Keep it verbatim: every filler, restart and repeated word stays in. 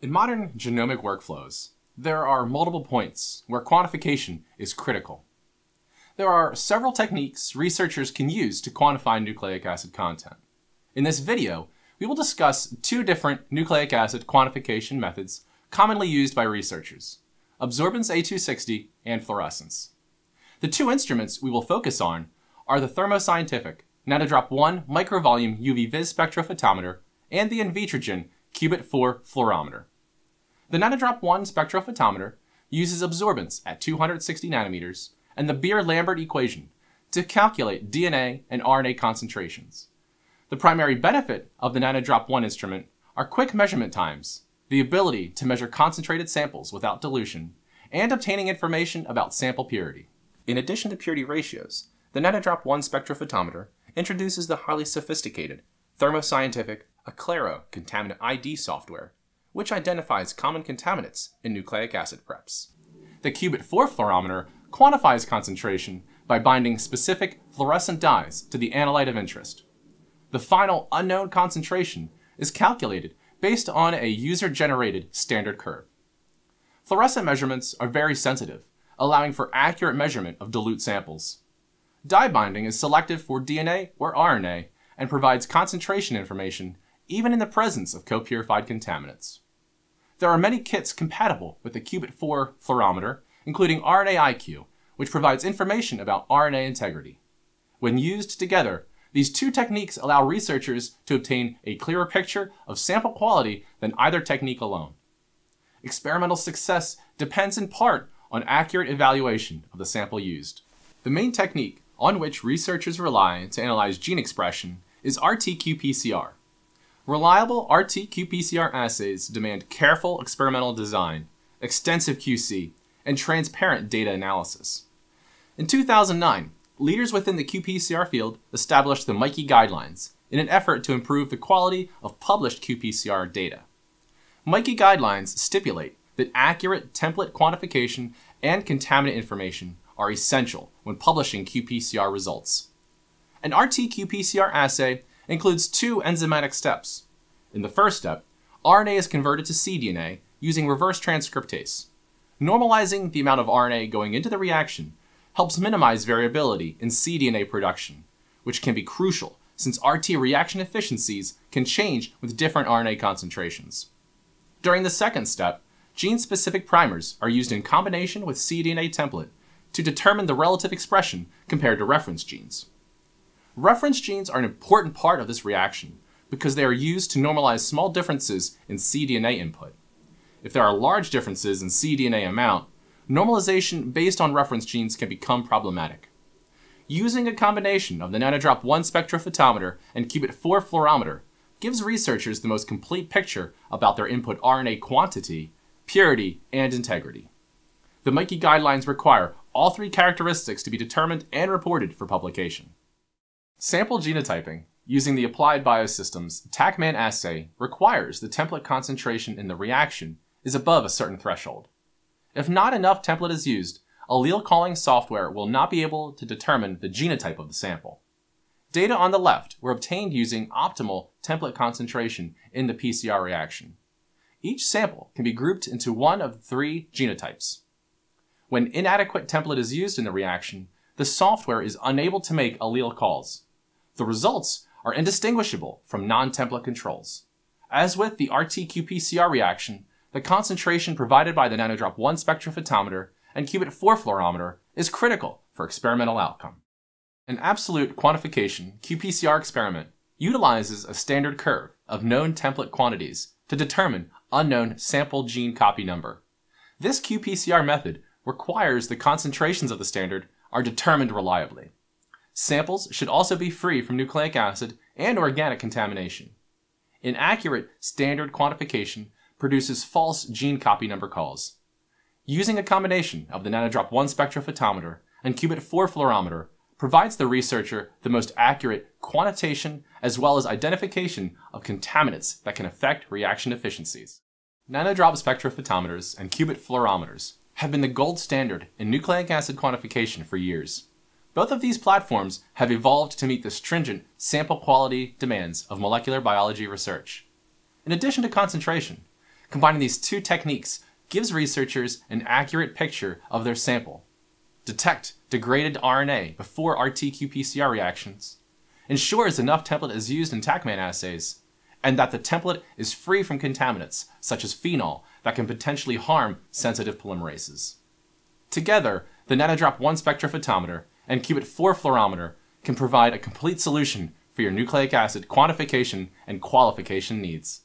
In modern genomic workflows, there are multiple points where quantification is critical. There are several techniques researchers can use to quantify nucleic acid content. In this video, we will discuss two different nucleic acid quantification methods commonly used by researchers, absorbance A two sixty and fluorescence. The two instruments we will focus on are the Thermo Scientific NanoDrop One Microvolume U V-Vis Spectrophotometer and the Invitrogen Qubit four Fluorometer. The NanoDrop One Spectrophotometer uses absorbance at two hundred sixty nanometers and the Beer-Lambert equation to calculate D N A and R N A concentrations. The primary benefit of the NanoDrop One instrument are quick measurement times, the ability to measure concentrated samples without dilution, and obtaining information about sample purity. In addition to purity ratios, the NanoDrop One Spectrophotometer introduces the highly sophisticated Thermo Scientific Aclera contaminant I D software, which identifies common contaminants in nucleic acid preps. The Qubit four Fluorometer quantifies concentration by binding specific fluorescent dyes to the analyte of interest. The final unknown concentration is calculated based on a user-generated standard curve. Fluorescent measurements are very sensitive, allowing for accurate measurement of dilute samples. Dye binding is selective for D N A or R N A and provides concentration information even in the presence of co-purified contaminants. There are many kits compatible with the Qubit four Fluorometer, including R N A I Q, which provides information about R N A integrity. When used together, these two techniques allow researchers to obtain a clearer picture of sample quality than either technique alone. Experimental success depends in part on accurate evaluation of the sample used. The main technique on which researchers rely to analyze gene expression is R T q P C R. Reliable R T q P C R assays demand careful experimental design, extensive Q C, and transparent data analysis. In two thousand nine, leaders within the qPCR field established the MIQE guidelines in an effort to improve the quality of published qPCR data. MIQE guidelines stipulate that accurate template quantification and contaminant information are essential when publishing qPCR results. An R T q P C R assay includes two enzymatic steps. In the first step, R N A is converted to cDNA using reverse transcriptase. Normalizing the amount of R N A going into the reaction helps minimize variability in cDNA production, which can be crucial since R T reaction efficiencies can change with different R N A concentrations. During the second step, gene-specific primers are used in combination with cDNA template to determine the relative expression compared to reference genes. Reference genes are an important part of this reaction because they are used to normalize small differences in cDNA input. If there are large differences in cDNA amount, normalization based on reference genes can become problematic. Using a combination of the NanoDrop One Spectrophotometer and Qubit four Fluorometer gives researchers the most complete picture about their input R N A quantity, purity, and integrity. The MIQE guidelines require all three characteristics to be determined and reported for publication. Sample genotyping using the Applied Biosystems TaqMan assay requires the template concentration in the reaction is above a certain threshold. If not enough template is used, allele calling software will not be able to determine the genotype of the sample. Data on the left were obtained using optimal template concentration in the P C R reaction. Each sample can be grouped into one of three genotypes. When inadequate template is used in the reaction, the software is unable to make allele calls. The results are indistinguishable from non-template controls. As with the R T q P C R reaction, the concentration provided by the NanoDrop One Spectrophotometer and Qubit four Fluorometer is critical for experimental outcome. An absolute quantification qPCR experiment utilizes a standard curve of known template quantities to determine unknown sample gene copy number. This qPCR method requires the concentrations of the standard are determined reliably. Samples should also be free from nucleic acid and organic contamination. Inaccurate standard quantification produces false gene copy number calls. Using a combination of the NanoDrop One Spectrophotometer and Qubit four Fluorometer provides the researcher the most accurate quantitation as well as identification of contaminants that can affect reaction efficiencies. NanoDrop Spectrophotometers and Qubit Fluorometers have been the gold standard in nucleic acid quantification for years. Both of these platforms have evolved to meet the stringent sample quality demands of molecular biology research. In addition to concentration, Combining these two techniques gives researchers an accurate picture of their sample. Detect degraded R N A before R T Q P C R reactions. Ensures enough template is used in TaqMan assays, and that the template is free from contaminants, such as phenol, that can potentially harm sensitive polymerases. Together, the NanoDrop One Spectrophotometer and Qubit four Fluorometer can provide a complete solution for your nucleic acid quantification and qualification needs.